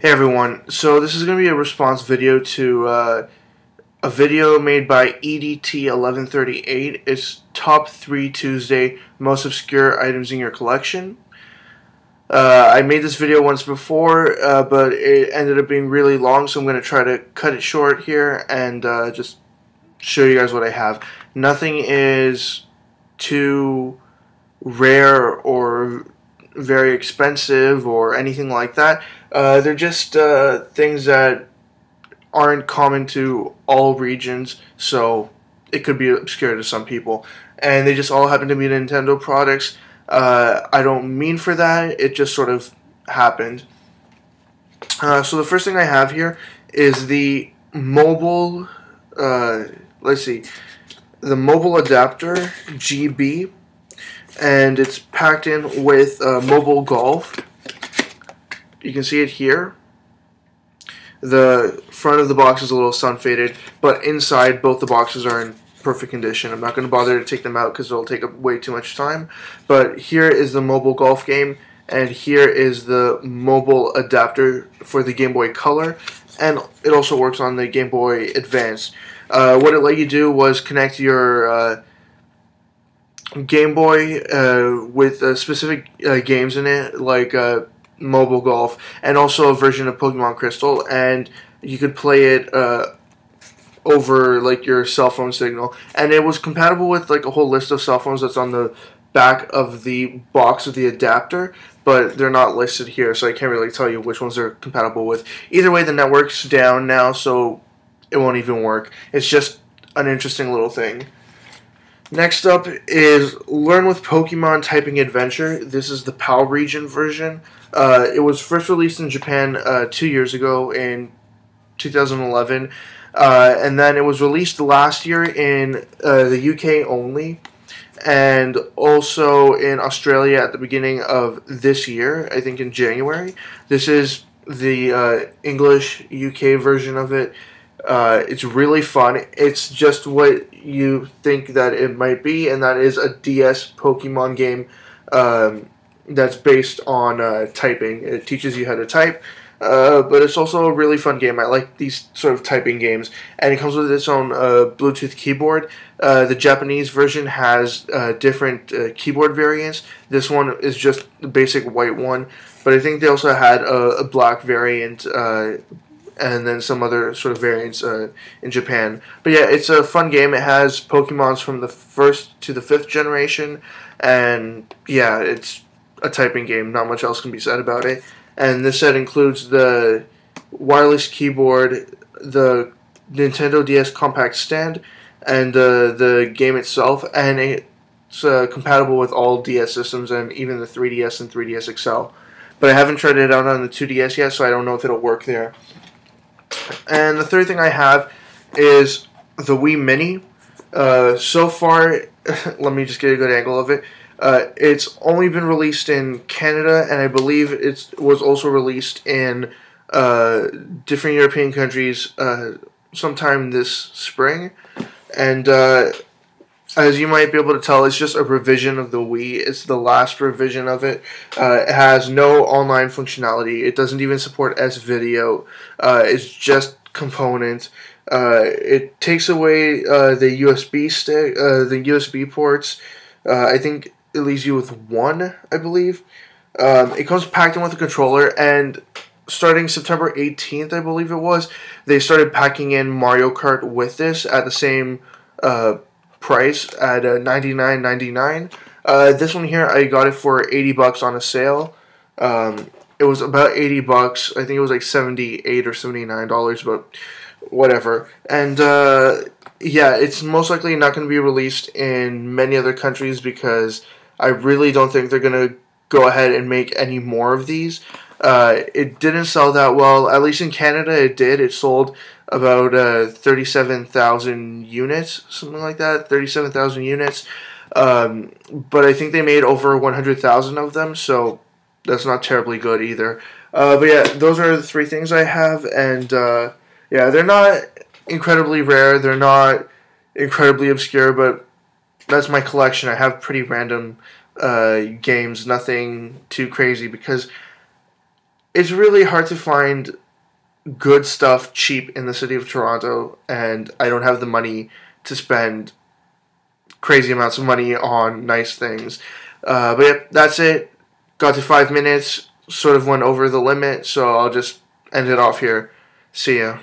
Hey everyone, so this is going to be a response video to a video made by EDT1138. It's Top 3 Tuesday Most Obscure Items in Your Collection. I made this video once before, but it ended up being really long, so I'm going to try to cut it short here and just show you guys what I have. Nothing is too rare or very expensive or anything like that. They're just things that aren't common to all regions, so it could be obscure to some people. And they just all happen to be Nintendo products. I don't mean for that, it just sort of happened. So the first thing I have here is the Mobile, the Mobile Adapter GB. And it's packed in with Mobile Golf. You can see it here. The front of the box is a little sun-faded, but inside both the boxes are in perfect condition. I'm not going to bother to take them out because it'll take up way too much time. But here is the Mobile Golf game, and here is the Mobile Adapter for the Game Boy Color, and it also works on the Game Boy Advance. What it let you do was connect your Game Boy with specific games in it, like Mobile Golf, and also a version of Pokemon Crystal, and you could play it over like your cell phone signal, and it was compatible with like a whole list of cell phones that's on the back of the box of the adapter, but they're not listed here, so I can't really tell you which ones they're compatible with. Either way, the network's down now, so it won't even work. It's just an interesting little thing. Next up is Learn with Pokemon Typing Adventure. This is the PAL region version. It was first released in Japan 2 years ago in 2011, and then it was released last year in the UK only, and also in Australia at the beginning of this year, I think in January. This is the English UK version of it. It's really fun. It's just what you think that it might be, and that is a DS Pokemon game that's based on typing. It teaches you how to type, but it's also a really fun game. I like these sort of typing games, and it comes with its own Bluetooth keyboard. The Japanese version has different keyboard variants. This one is just the basic white one, but I think they also had a black variant, and then some other sort of variants in Japan. But yeah, it's a fun game. It has Pokemons from the 1st to the 5th generation, and yeah, it's a typing game. Not much else can be said about it. And this set includes the wireless keyboard, the Nintendo DS compact stand, and the game itself, and it's compatible with all DS systems and even the 3DS and 3DS XL. But I haven't tried it out on the 2DS yet, so I don't know if it'll work there. And the third thing I have is the Wii Mini. So far, let me just get a good angle of it. It's only been released in Canada, and I believe it was also released in different European countries sometime this spring. And as you might be able to tell, it's just a revision of the Wii. It's the last revision of it. It has no online functionality. It doesn't even support S-Video. It's just components. It takes away the USB stick, the USB ports. I think it leaves you with one, I believe. It comes packed in with a controller, and starting September 18th, I believe it was, they started packing in Mario Kart with this at the same price at $99.99. This one here, I got it for 80 bucks on a sale. It was about 80 bucks. I think it was like $78 or $79, but whatever. And yeah, it's most likely not going to be released in many other countries because I really don't think they're going to go ahead and make any more of these. It didn't sell that well. At least in Canada, it did. It sold about 37,000 units, something like that, 37,000 units. But I think they made over 100,000 of them, so that's not terribly good either. But yeah, those are the three things I have, and yeah, they're not incredibly rare, they're not incredibly obscure, but that's my collection. I have pretty random games, nothing too crazy, because it's really hard to find good stuff cheap in the city of Toronto, and I don't have the money to spend crazy amounts of money on nice things. But yep, that's it. Got to 5 minutes, sort of went over the limit, so I'll just end it off here. See ya.